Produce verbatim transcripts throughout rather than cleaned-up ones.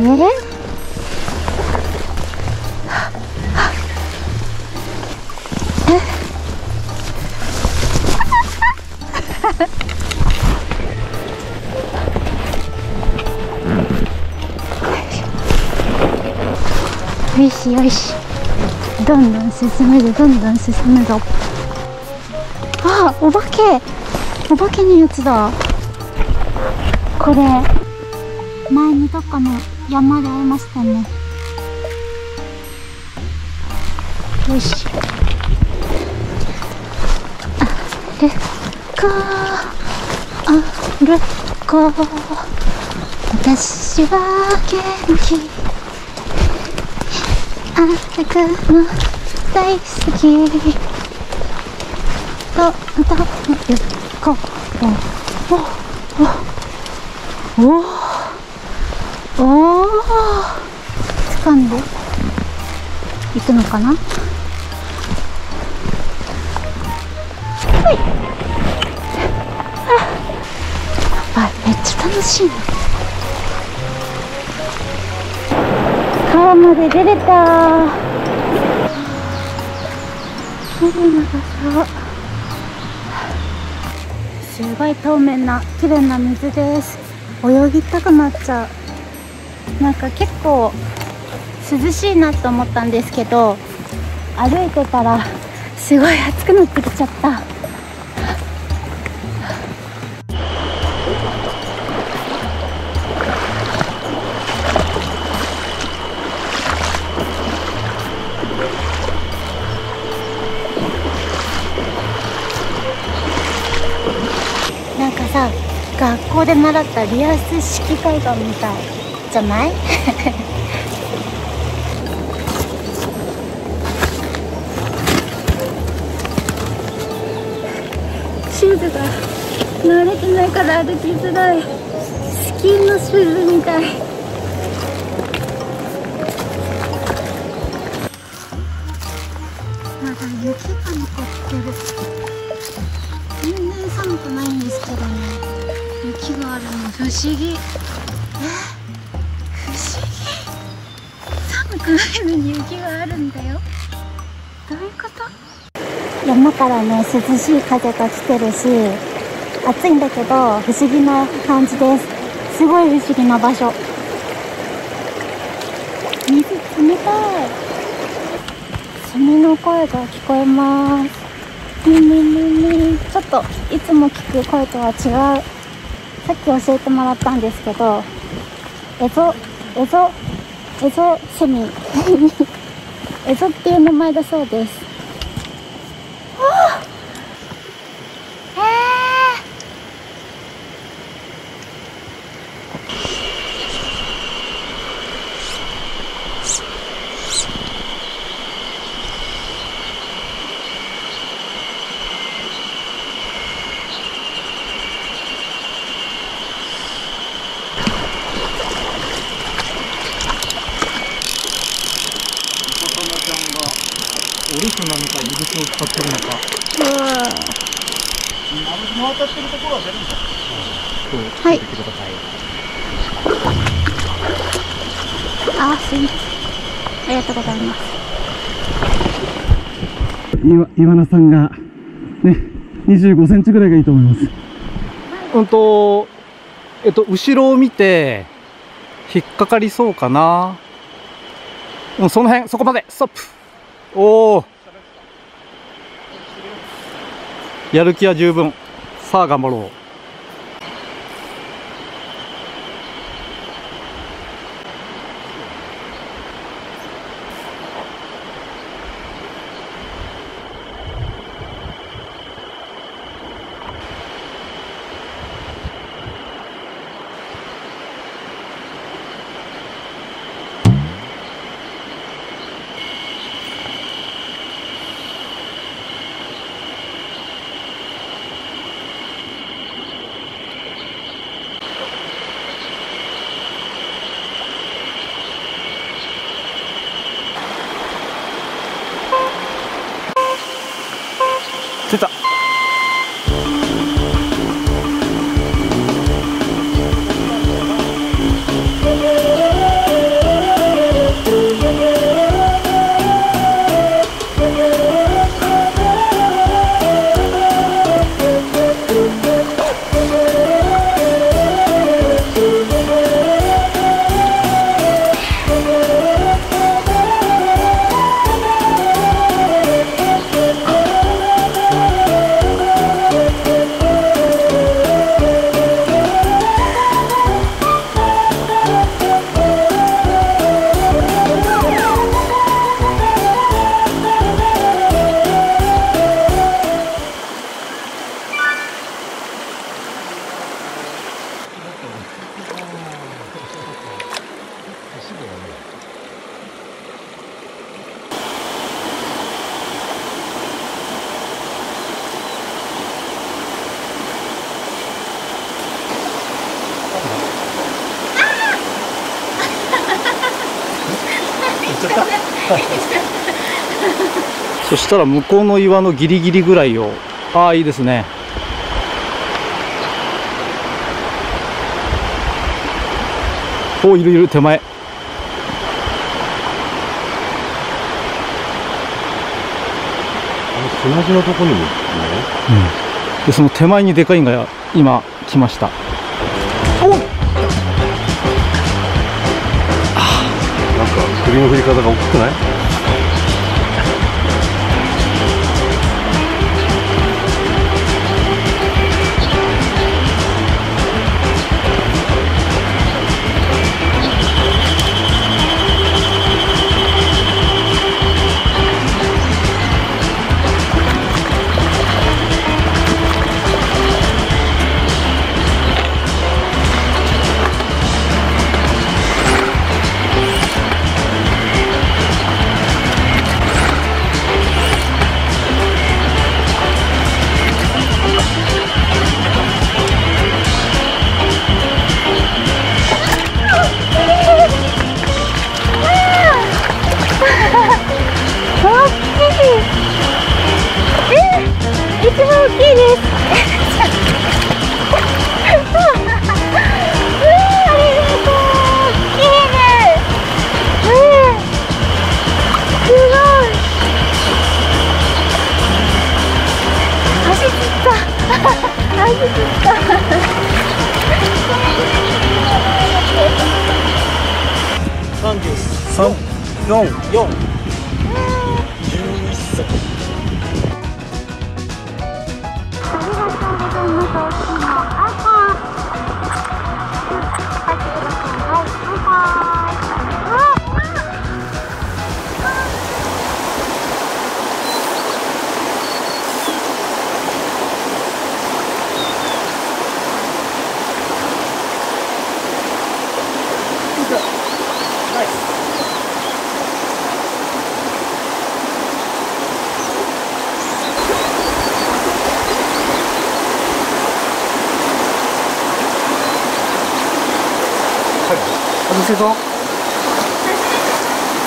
えー、よしよし、どんどん進めるどんどん進むぞ。あ、お化けお化けのやつだ。これ前にどっかの山で会いましたね。よし、あれかあるか、私は元気、歩くの大好きと歌うか。おおおおおー、掴んでいくのかな。はい、あ、やばい、めっちゃ楽しいな。川まで出れたー。綺麗な場所、すごい透明な綺麗な水です。泳ぎたくなっちゃう。なんか結構涼しいなと思ったんですけど、歩いてたらすごい暑くなってきちゃった。なんかさ、学校で習ったリアス式海岸みたいじゃないシューズが慣れてないから歩きづらい。スキーのシューズみたい。まだ雪が残ってる。全然寒くないんですけどね、雪があるの不思議。え、寒いのに雪があるんだよ。どういうこと？山からね、涼しい風が来てるし、暑いんだけど不思議な感じです。すごい不思議な場所。水冷たい。セミの声が聞こえます。ねねねね、ちょっといつも聞く声とは違う。さっき教えてもらったんですけど、エゾエゾエゾセミエゾっていう名前だそうです。えはい。あ、すいません。ありがとうございます。今、今名さんがね、にじゅうごセンチぐらいがいいと思います。うんと、えっと後ろを見て引っかかりそうかな。うん、その辺、そこまでストップ。おお。やる気は十分。さあ頑張ろう。出た。そしたら向こうの岩のギリギリぐらいを、ああいいですね。お、いるいる、手前。あの砂地のとこにも行くね。うん。でその手前にでかいのが今来ました。おっ。なんか首の振り方が大きくない？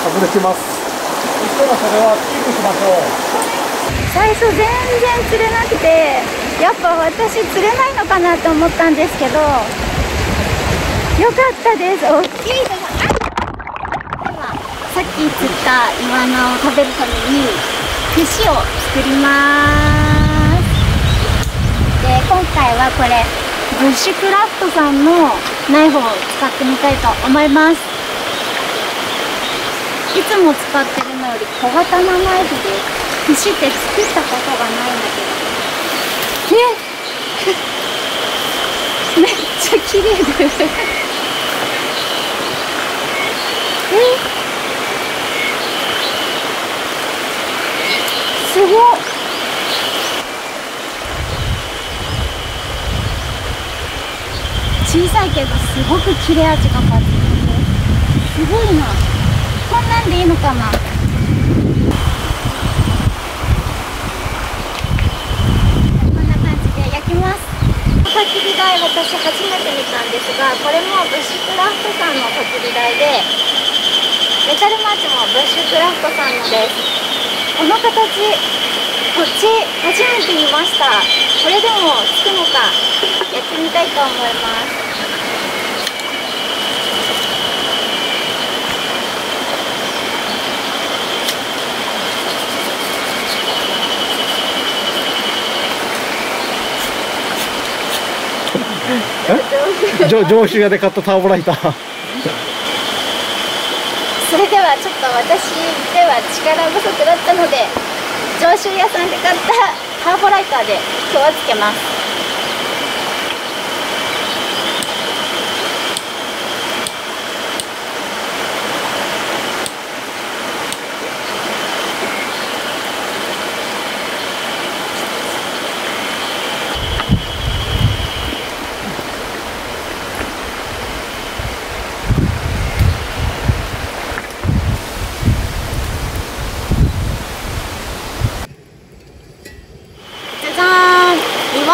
外れてます。そしたらそれはキープしましょう。最初全然釣れなくて、やっぱ私釣れないのかなと思ったんですけど、よかったです。大きいのがさっき釣ったイワナを食べるために串を作ります。で今回はこれブッシュクラフトさんのナイフを使ってみたいと思います。いつも使ってるのより小型なナイフでフィッシュって作ったことがないんだけど、えっめっちゃ綺麗です。えすごっ。小さいけどすごく切れ味が抜群で、すごいな。こんなんでいいのかな。こんな感じで焼きます。焚き火台、私初めて見たんですが、これもブッシュクラフトさんの焚き火台で、メタルマーチもブッシュクラフトさんのです。この形、こっちい、初めて見ました。これでもつくのか、やってみたいと思います。上州屋で買ったターボライターそれではちょっと私では力不足だったので、上州屋さんで買ったターボライターで今日はつけます。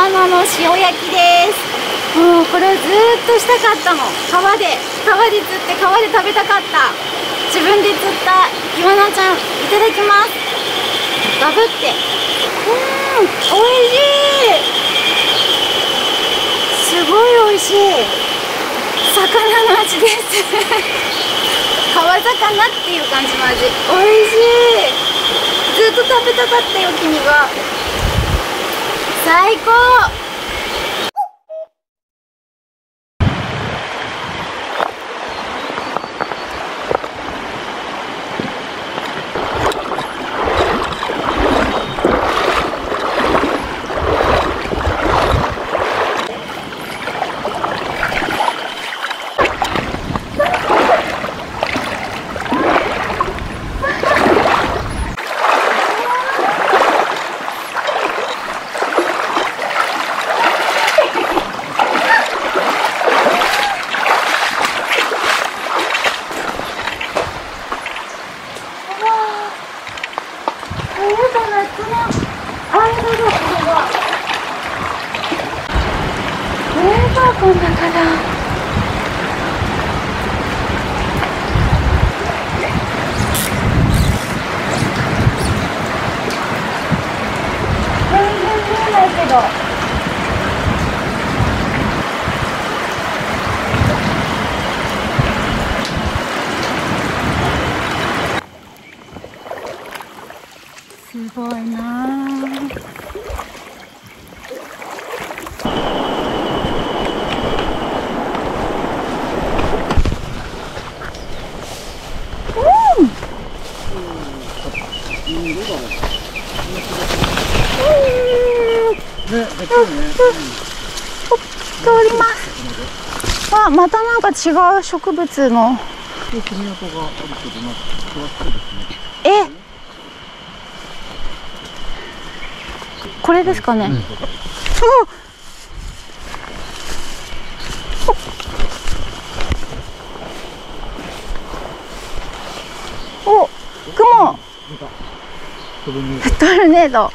の塩焼きです。もうこれをずっとしたかったの。川で川で釣って川で食べたかった。自分で釣ったイワナちゃん、いただきます。バブって、うーん、おいしい。すごいおいしい魚の味です川魚っていう感じの味、おいしい。ずっと食べたかったよ、君は。最高。すごいなぁ。あ、またなんか違う植物の。えっ、これですかね。うん、うん、おっ、雲トルネード。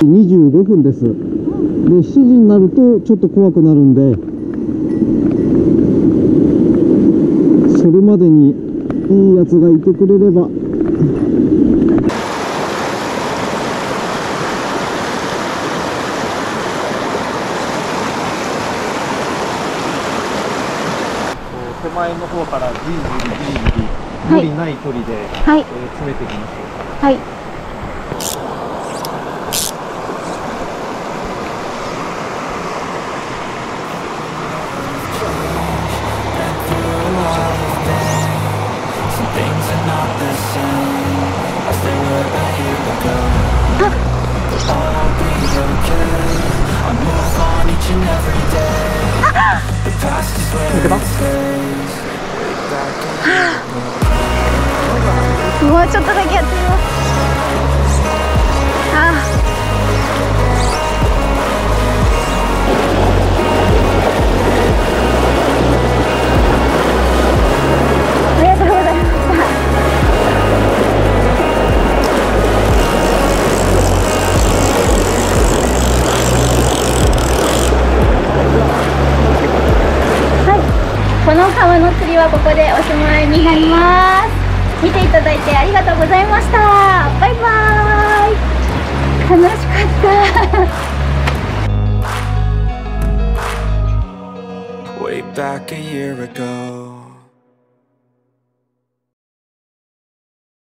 にじゅうごふんです。で、しちじになるとちょっと怖くなるんで、それまでにいいやつがいてくれれば。手前の方からじりじりじりじり無理ない距離で、はい、えー、詰めてきます。はい、抜けた？もうちょっとだけやってみます。ああ、川の釣りはここでおしまいになります。見ていただいてありがとうございました。バイバーイ。楽しかった。